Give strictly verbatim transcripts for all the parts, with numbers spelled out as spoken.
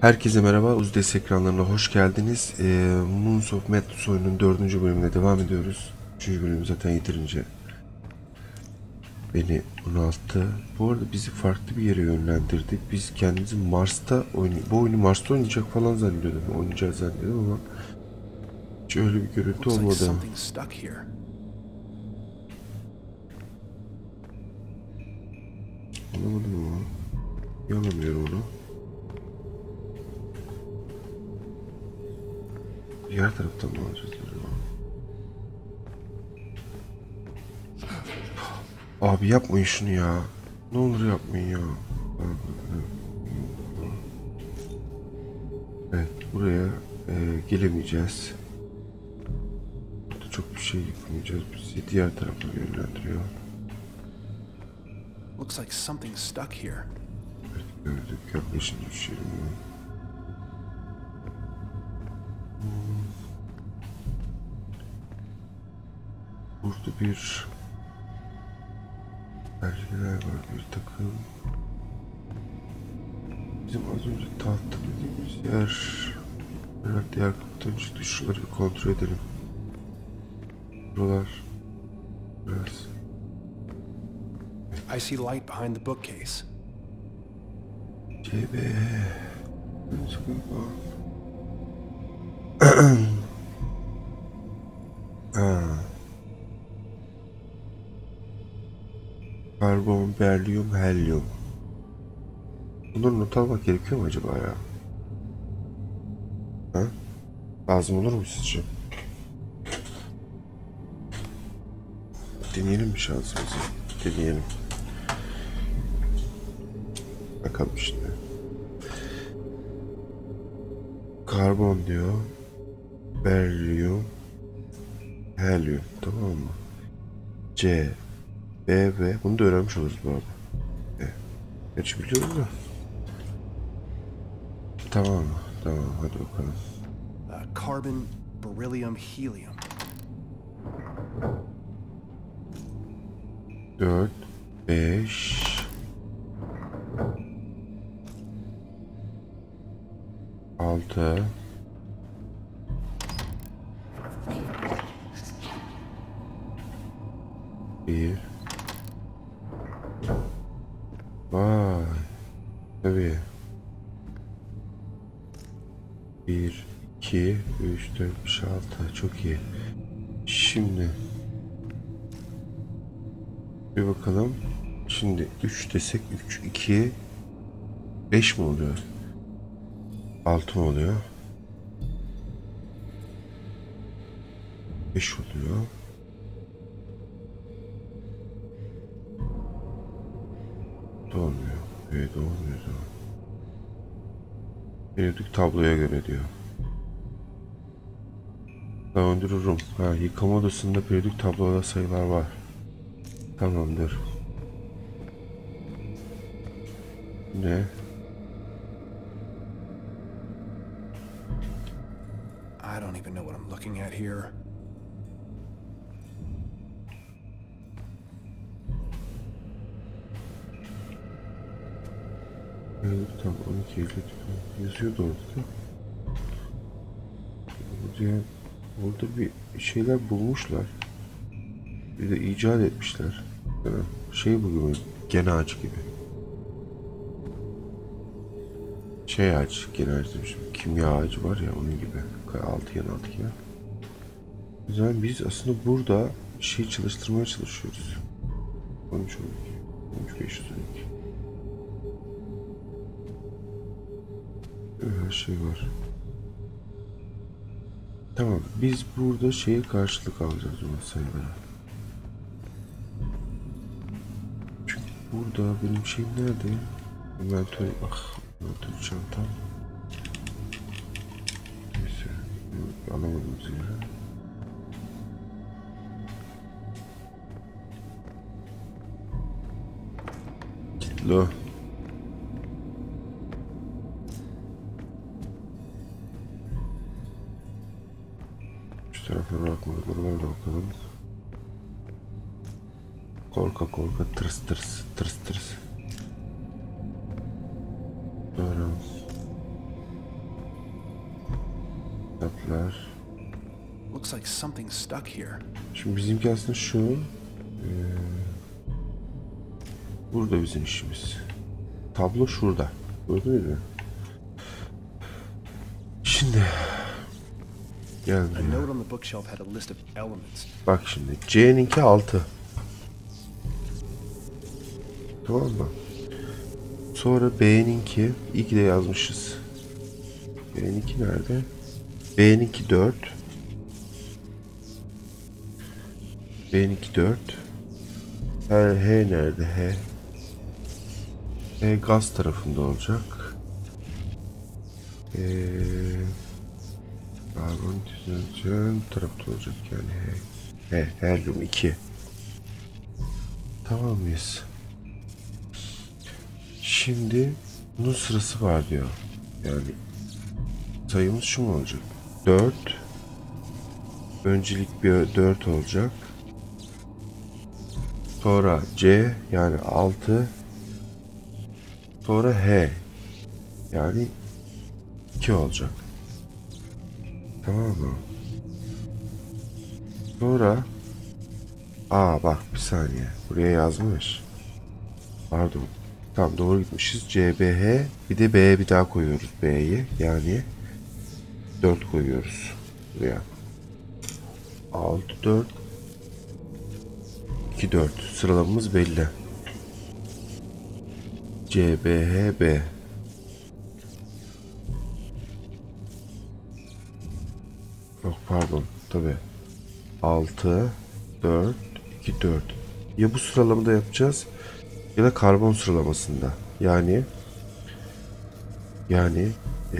Herkese merhaba, Uzdes ekranlarına hoş geldiniz. Ee, Moons of Madness oyunun dördüncü bölümüne devam ediyoruz. Üçüncü bölümü zaten yitirince beni bunalttı. Bu arada bizi farklı bir yere yönlendirdik. Biz kendimizi Mars'ta oynayacak, bu oyunu Mars'ta oynayacak falan zannediyordum. Oynayacağız zannediyordum ama hiç öyle bir görüntü olmadı. Anlamadım ama. Yalamıyorum onu. Diğer taraftan mı alacağız acaba? Abi yapmayın şunu ya. Ne olur yapmayın ya. Evet, buraya e, gelemeyeceğiz. Burada çok bir şey yapamayacağız. Bizi diğer tarafa yönlendiriyor. Looks like something's stuck here. Evet, gördük. Yaklaşın düşelim. Burada bir belgeler var, bir takım. Bizim az önce tahta dediğimiz yer, herhalde diğer kapıdan çıktı. Şuraları bir kontrol edelim. Buralar biraz. I see light behind the bookcase. C B. Karbon, beryllium, helyum. Bunları not almak gerekiyor mu acaba ya? Ha? Lazım olur mu sizce? Deneyelim mi şansımızı? Deneyelim. Bakalım şimdi. Karbon diyor. Beryllium. Helyum. Tamam mı? C. B ve bunu da öğrenmiş oluruz bu arada. Evet. Gerçi biliyorum da. Tamam mı? Tamam, hadi bakalım. Karbon, beryllium, helium. Dört, beş. Altı. Bir. Vay. Tabii. bir, iki, üç, dört, beş, altı. Çok iyi. Şimdi. Bir bakalım. Şimdi üç desek üç, iki, beş mi oluyor? altı mı oluyor? beş oluyor. Olmuyor. Evet, olmuyor. Periyodik tabloya göre diyor. Döndürürüm. Ha, yıkama odasında periyodik tabloda sayılar var. Tamamdır. Ne? I don't even know what I'm looking at here. Tam on iki Eylül yazıyordu orada. Burada, orada bir şeyler bulmuşlar. Bir de icat etmişler. Şey bu gibi, gene ağaç gibi. Şey ağaç, gene ağaç demişim. Kimya ağacı var ya, onun gibi. Altıgen altıgen. O zaman biz aslında burada şey çalıştırmaya çalışıyoruz. on üç on iki on üç beş yüz on iki. Her şey var. Tamam, biz burada şeye karşılık alacağız o sayılara. Çünkü burada benim şeyim nerede? Inventory, ah, inventory çantam. Neyse, alamadım zira. Kitlo. Tarafına bakmadık, oralara bakalım. Korka korka, tırs tırs, tırs tırs. Doğru. Looks like something's stuck here. Şimdi bizimki aslında şu. Ee, burada bizim işimiz. Tablo şurada. Gördünüz mü? Şimdi geldim ya. Bak şimdi C'ninki altı. Tamam mı? Sonra B'ninki iki de yazmışız. B'ninki nerede? B'ninki dört. B'ninki dört. H, H nerede? H. H gaz tarafında olacak. Eee karbon düzenleyeceğim tarafta olacak yani. H. H helyum iki. Tamam mıyız? Şimdi bunun sırası var diyor. Yani sayımız şu mu olacak? dört. Öncelik bir dört olacak. Sonra C yani altı. Sonra H yani iki olacak. Tamam mı? Sonra A bak bir saniye. Buraya yazmış. Pardon. Tamam doğru gitmişiz. C, B, H. Bir de B'ye bir daha koyuyoruz. B'yi yani dört koyuyoruz. Buraya. altı, dört. iki, dört. Sıralamamız belli. C, B, H, B. Yok pardon. Tabii. altı, dört, iki, dört. Ya bu sıralamada yapacağız ya da karbon sıralamasında. Yani yani ee,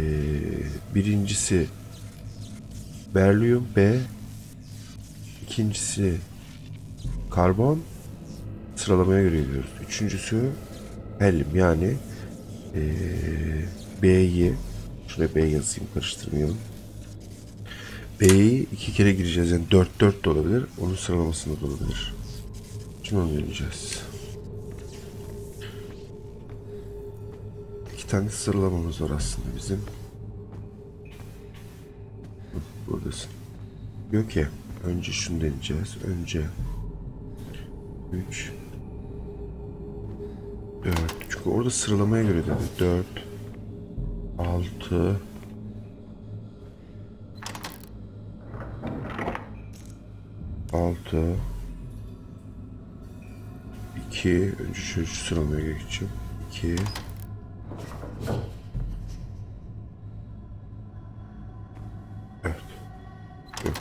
birincisi beryllium B, ikincisi karbon, sıralamaya göre gidiyoruz. Üçüncüsü helyum yani ee, B'yi şuraya B yazayım, karıştırmayalım. B'yi iki kere gireceğiz yani dört dört de olabilir, onun sıralamasında da olabilir. Şimdi onu göreceğiz. Bir tane sıralamamız var aslında bizim. Buradasın. Diyor ki önce şunu deneyeceğiz. Önce üç dört. Çünkü orada sıralamaya göre dedi. dört altı altı iki. Önce şöyle şu sıralamaya geçeceğim. iki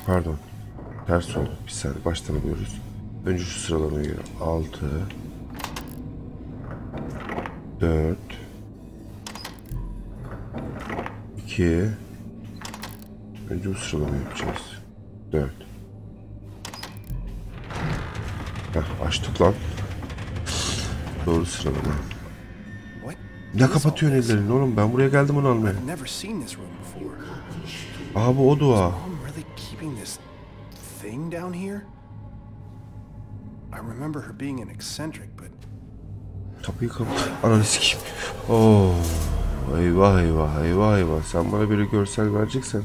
Pardon. Ters oldu. Bir saniye. Baştan alıyoruz. Önce şu sıralamaya göre. altı dört iki. Önce bu sıralamayı yapacağız. dört. Heh, açtık lan. Doğru sıralama. Ne kapatıyorsun ellerini oğlum? Ben buraya geldim onu almaya. Abi o dua. This thing down here? I remember her being an eccentric, but kapıyı kapat. Ananı sikeyim. Oh, eyvah eyvah eyvah eyvah. Sen bana böyle görsel vereceksen.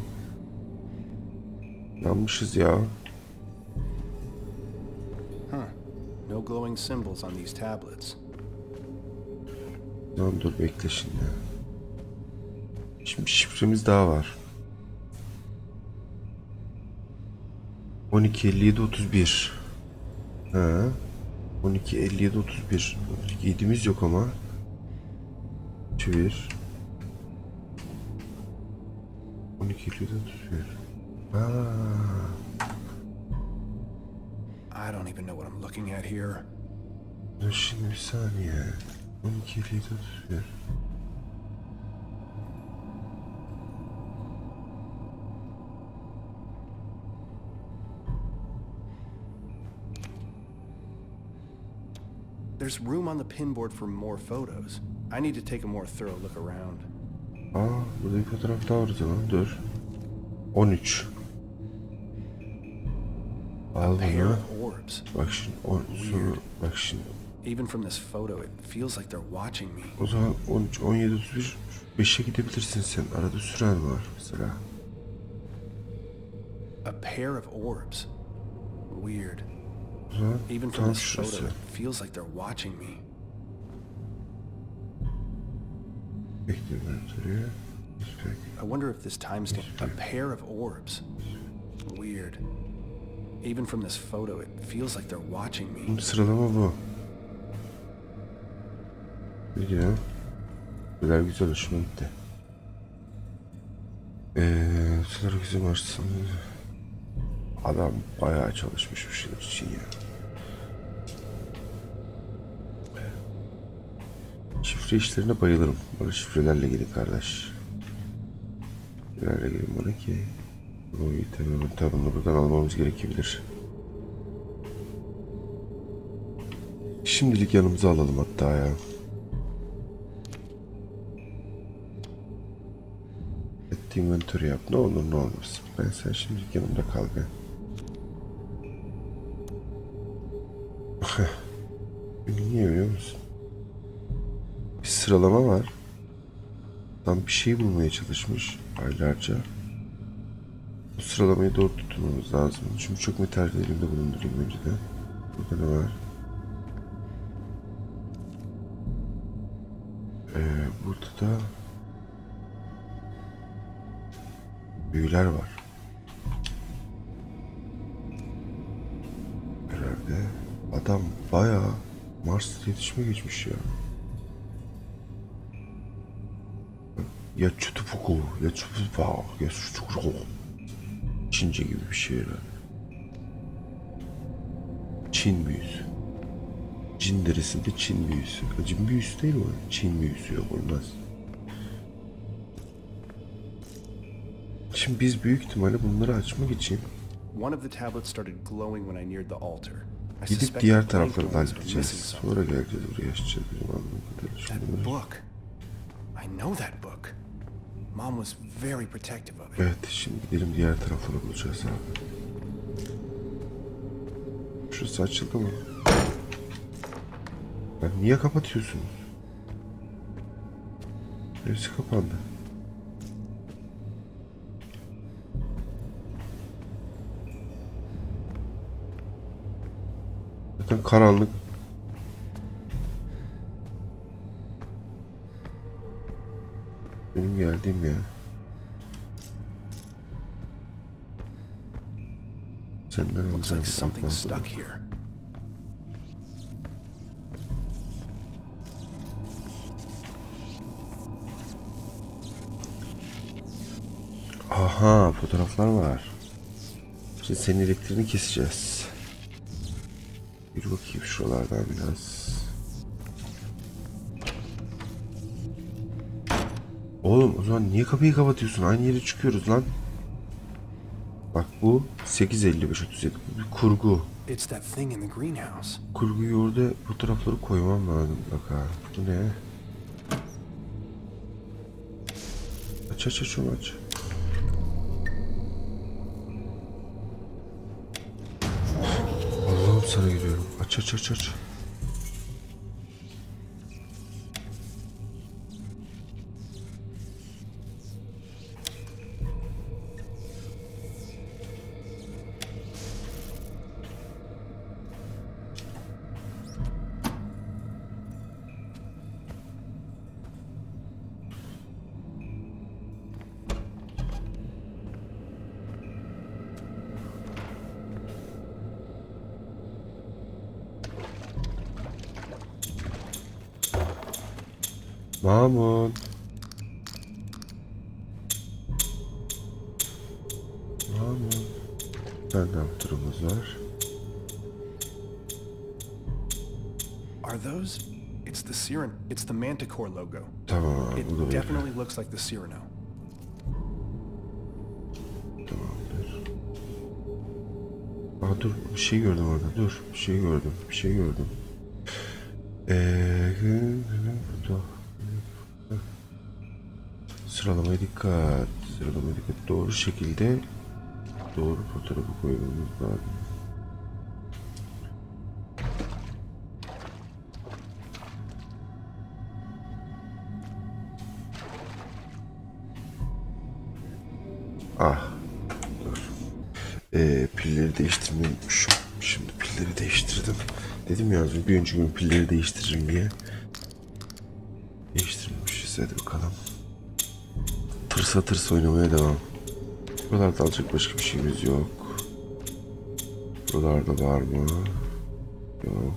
Yanmışız ya. Huh. No glowing symbols on these tablets. Lan dur bekle şimdi. Şimdi şifremiz daha var. on iki elli yedi otuz bir. Ha. on iki elli yedi otuz bir. yedimiz yok ama. Çevir. on iki elli yedi otuz bir. Ha. I don't even know what I'm looking at here. Şimdi bir saniye. on iki elli yedi otuz bir. There's room on the pinboard for more photos. I need to take a more thorough look around. Ah, burada bir fotoğraf daha var o zaman. Dur. on üç. Al bunu. Bak şimdi on sonra bak şimdi. Even from this photo, it feels like they're watching me. O zaman on üç on yedi otuz bir beşe gidebilirsin sen. Arada süren var mesela. A pair of orbs. Weird. Even from this photo, it feels like they're watching me. I wonder if this timestamp. A pair of orbs. Weird. Even from this photo, it feels like they're watching me. Sıralama bu. Güzel. Güzel güzel hoşuma gitti. Eee, sınır güzel açsın. Adam bayağı çalışmış bir şeyler için ya. Şifre işlerine bayılırım. Bana şifrelerle gelin kardeş. Şifrelerle gelin bana ki. Bu itemini tabi buradan almamız gerekebilir. Şimdilik yanımıza alalım hatta ya. Ettiğim inventörü yap, ne olur ne olmasın. Ben sen şimdilik yanımda kal be. Niye biliyor musun? Bir sıralama var. Tam bir şey bulmaya çalışmış aylarca. Bu sıralamayı doğru tutmamız lazım. Şimdi çok metal elimde bulundurayım önceden. Burada ne var? Ee, burada da büyüler var. Herhalde adam bayağı Mars'ta iletişime geçmiş ya. Ya çutupuku, ya çutupuku, ya çutupuku. Çince gibi bir şey herhalde. Çin büyüsü. Çin derisinde Çin büyüsü. Acım büyüsü değil mi? Çin büyüsü yok olmaz. Şimdi biz büyük ihtimalle bunları açmak için gidip diğer taraflardan gideceğiz. Sonra geleceğiz buraya açacağız. Evet, şimdi gidelim diğer tarafları bulacağız abi. Şurası açıldı mı? Ben niye kapatıyorsunuz? Hepsi kapandı. Zaten karanlık. Benim geldiğim ya. Senden olacak something stuck here. Aha, fotoğraflar var. Şimdi senin elektriğini keseceğiz. Bir bakayım şuralardan biraz. Oğlum o zaman niye kapıyı kapatıyorsun? Aynı yere çıkıyoruz lan. Bak bu sekiz elli beş otuz yedi bir kurgu. Kurguyu orada fotoğrafları koymam lazım bak ha. Bu ne? Aç aç aç aç. Sana giriyorum. Aç aç aç aç. Mahmut. Mahmut. Nerede yaptırımız var? Are those? It's the Cyrano. It's the Manticore logo. Tamam. It definitely looks like the Cyrano. Tamamdır. Aa, dur, bir şey gördüm orada. Dur, bir şey gördüm. Bir şey gördüm. Eee, dur. Sıralamaya dikkat, sıralamaya dikkat. Doğru şekilde doğru fotoğrafı koymamız lazım. Ah, dur. Ee, pilleri değiştirmeyi unutmuşum. Şimdi pilleri değiştirdim. Dedim ya bir önceki gün pilleri değiştiririm diye. Değiştirmişiz. Hadi bakalım. Tırsa tırsa oynamaya devam. Buralarda alacak başka bir şeyimiz yok. Buralarda var mı? Yok.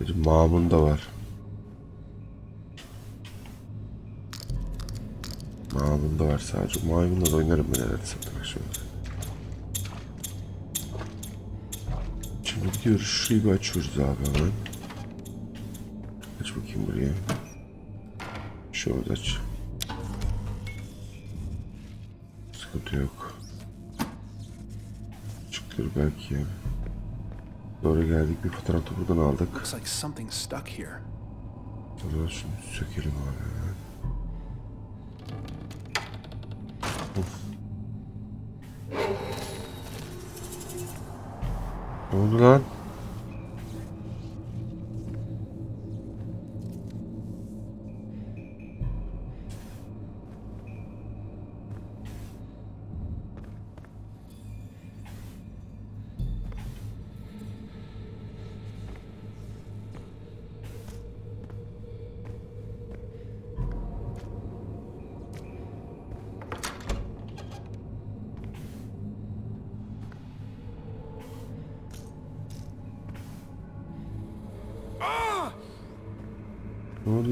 Bir mamun da var. Mamun da var sadece. Maymunla da oynarım ben herhalde satmak şöyle. Şimdi gidiyoruz. Şurayı bir açıyoruz abi hemen. Aç bakayım buraya. Şöyle aç. Sıkıntı yok. Çıkılır belki ya. Doğru geldik, bir fotoğraf da buradan aldık. Buradan şunu sökelim abi. Of. Ne oldu lan? Ne oldu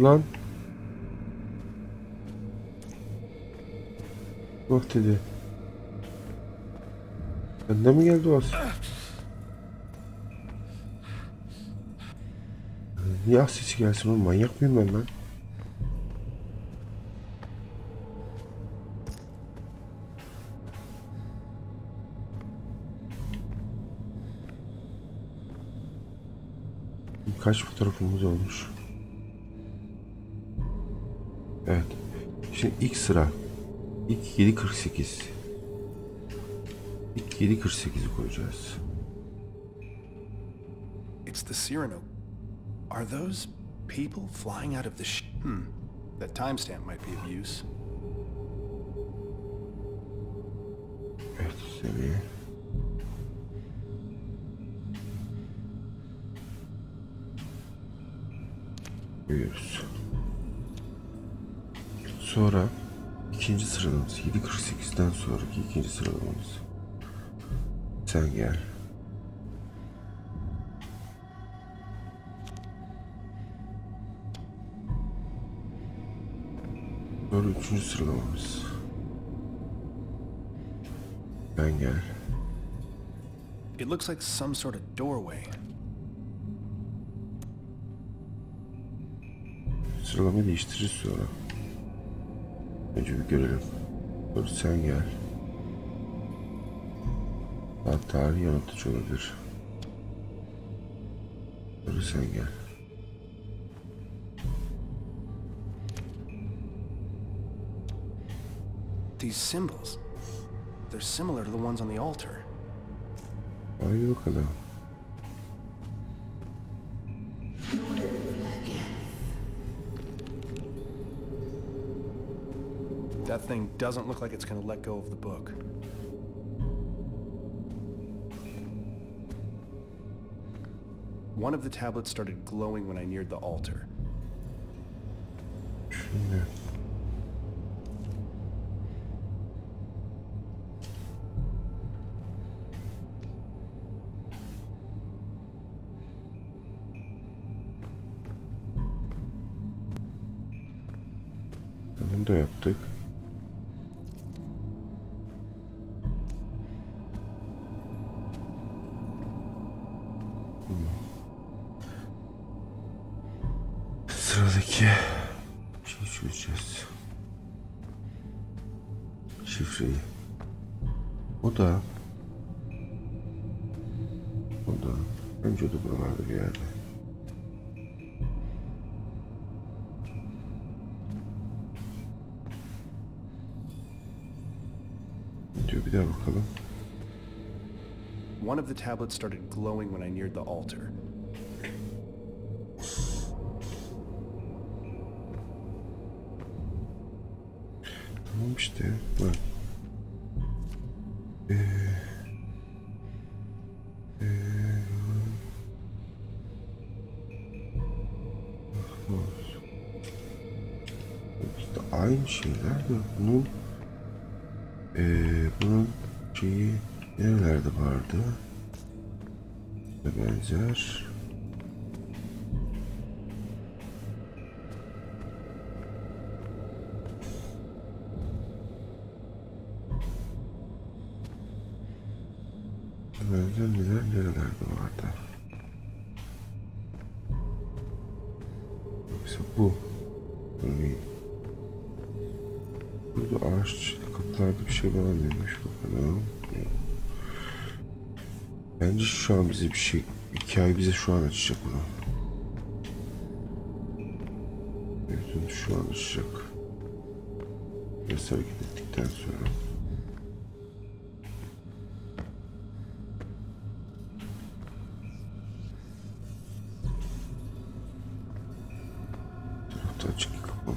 lan? Oh dedi. Bende mi geldi o? Niye ah sesi gelsin oğlum? Manyak mıyım ben lan? Kaç fotoğrafımız olmuş? Evet. Şimdi ilk sıra ilk yedi kırk sekiz. İlk yedi kırk sekiz'i koyacağız. It's the Cyrano. Are those people flying out of the sh hmm. That timestamp might be of use. Evet, seviye. Görüyoruz. Sonra ikinci sıralamız yedi kırk sekiz'den sonraki ikinci sıralamamız. Sen gel. Sonra üçüncü sıralamamız. Sen gel. It looks like some sort of doorway. Sıralamayı değiştiririz sonra. Önce bir görelim. Dur sen gel. Daha tarihi yanıltıcı olabilir. Dur sen gel. These symbols, they're similar to the ones on the altar. Ay yok adam. That thing doesn't look like it's going to let go of the book. One of the tablets started glowing when I neared the altar. Şimdi. Bunu da yaptık. Sıradaki şeyi çözeceğiz. Şifreyi. O da O da önce de buralarda bir yerde. Diyor bir daha bakalım. One of the tablets started glowing when I neared the altar. İşte bu. Ee... var. İşte aynı şeyler de bunun ee, bunun şeyi nerelerde vardı? Benzer. Benzer neler nerelerde vardı? Yoksa bu. Örneğin. Burada ağaç kaplarda bir şey bana demiş. Bakalım. Bence şu an bize bir şey, hikaye bize şu an açacak bunu. Evet, şu an açacak. Biraz hareket ettikten sonra. Tarafta açık bir kapalı.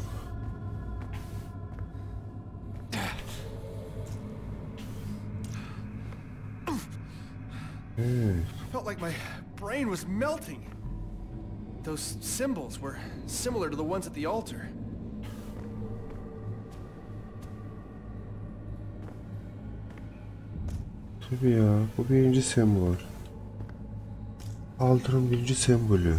Felt like my brain was melting. Those symbols were similar to the ones at the altar. Tabii ya, bu birinci sembol. Altarın birinci sembolü.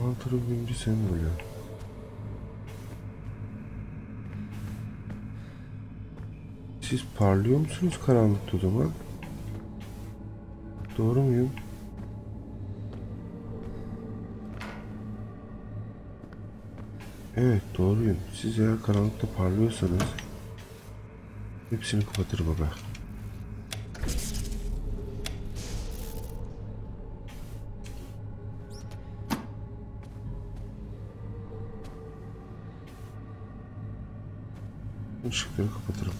Altarın birinci sembolü. Siz parlıyor musunuz karanlıkta o zaman? Doğru muyum? Evet, doğruyum. Siz eğer karanlıkta parlıyorsanız hepsini kapatır baba. Işıkları kapatırım.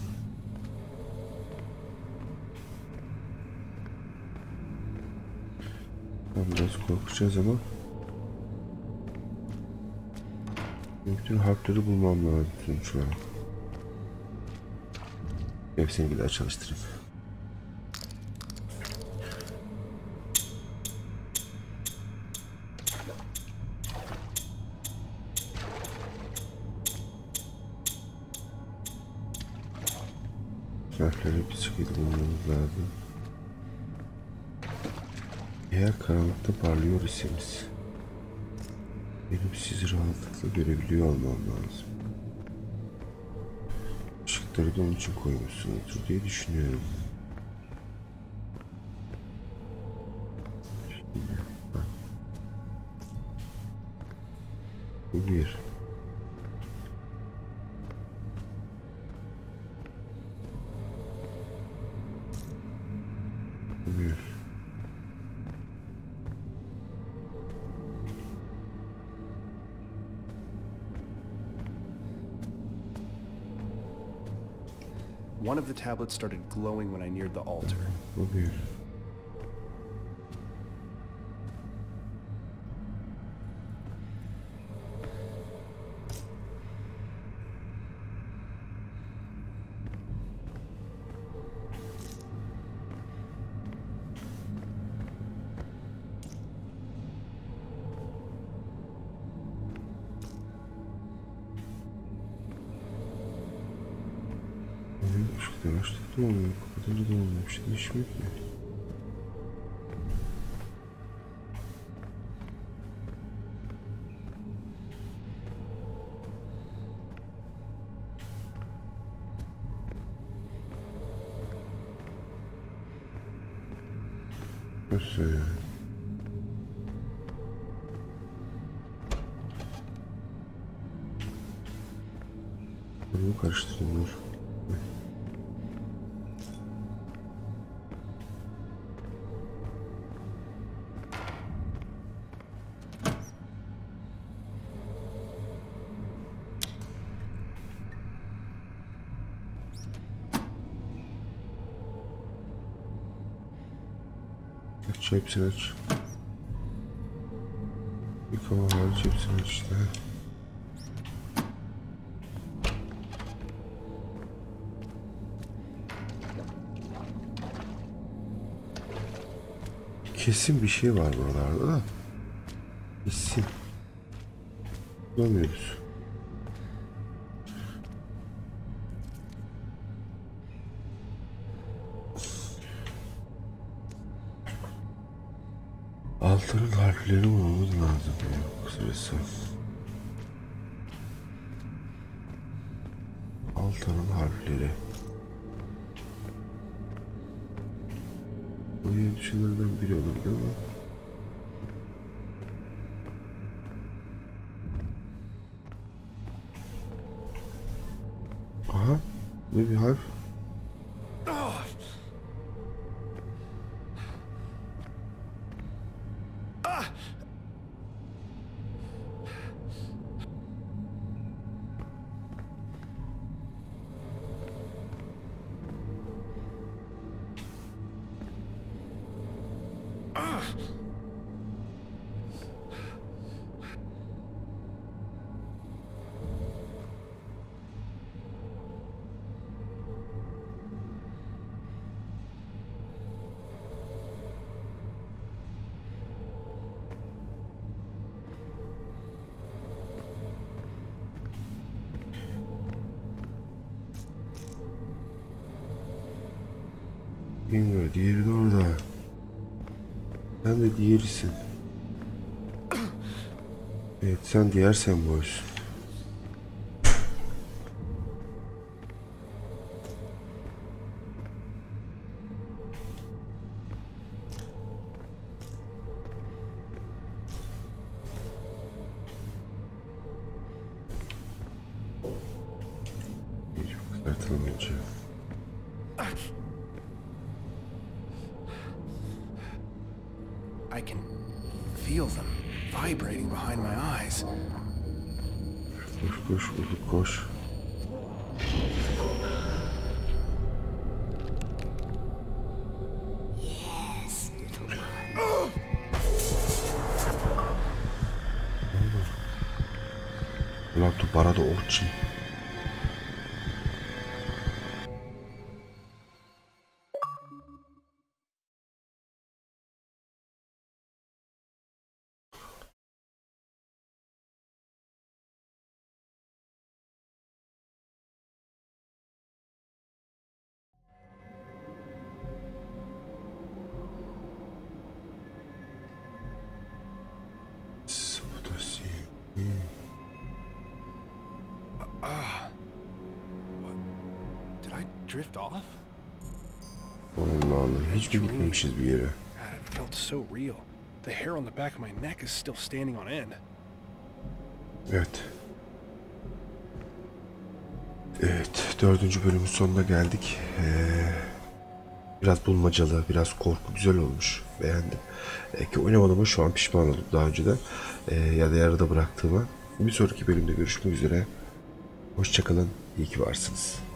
Biraz korkacağız ama bütün harfleri bulmam lazım sonuç olarak. Hepsini bir daha çalıştırayım. Harfleri bir şekilde bulmamız lazım. Eğer karanlıkta parlıyor iseniz benim sizi rahatlıkla görebiliyor olmam lazım. Işıkları da onun için koymuşsunuzdur diye düşünüyorum. Şimdi, bu bir. Bu bir. One of the tablets started glowing when I neared the altar. Bu bir. Açtık da olmuyor, kapatınca da olmuyor. Bir şey değişmiyor ki. Nasıl yani? Bunu karıştırdım. Hepsini aç. Yıkama hariç hepsini açtı. Kesin bir şey var buralarda da. Kesin. Bulamıyoruz. Altının harfleri bulmamız lazım. Kısmetse. Altının harfleri. Buraya düşünürden biri olur değil mi? Aha. Ne bir harf? Bilmiyorum, diğeri de orada. Sen de diğerisin. Evet, sen diğer semboysun. Drift off? Allah Allah, hiç gitmemişiz bir yere. It felt so real. The hair on the back of my neck is still standing on end. Evet. Evet, dördüncü bölümün sonuna geldik. Ee, biraz bulmacalı, biraz korku güzel olmuş. Beğendim. Ee, ki oynamadığıma şu an pişman oldum daha önceden. Ee, ya da yarıda bıraktığıma. Bir sonraki bölümde görüşmek üzere. Hoşçakalın, iyi ki varsınız.